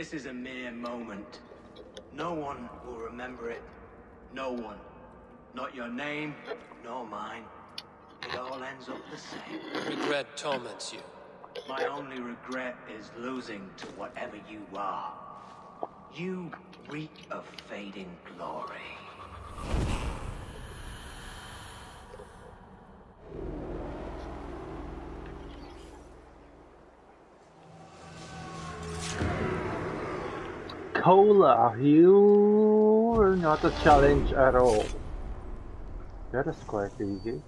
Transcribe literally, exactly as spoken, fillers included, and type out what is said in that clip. This is a mere moment. No one will remember it. No one. Not your name, nor mine. It all ends up the same. Regret torments you. My only regret is losing to whatever you are. You reek of fading glory. Cola, you are not a challenge at all. That is quite easy.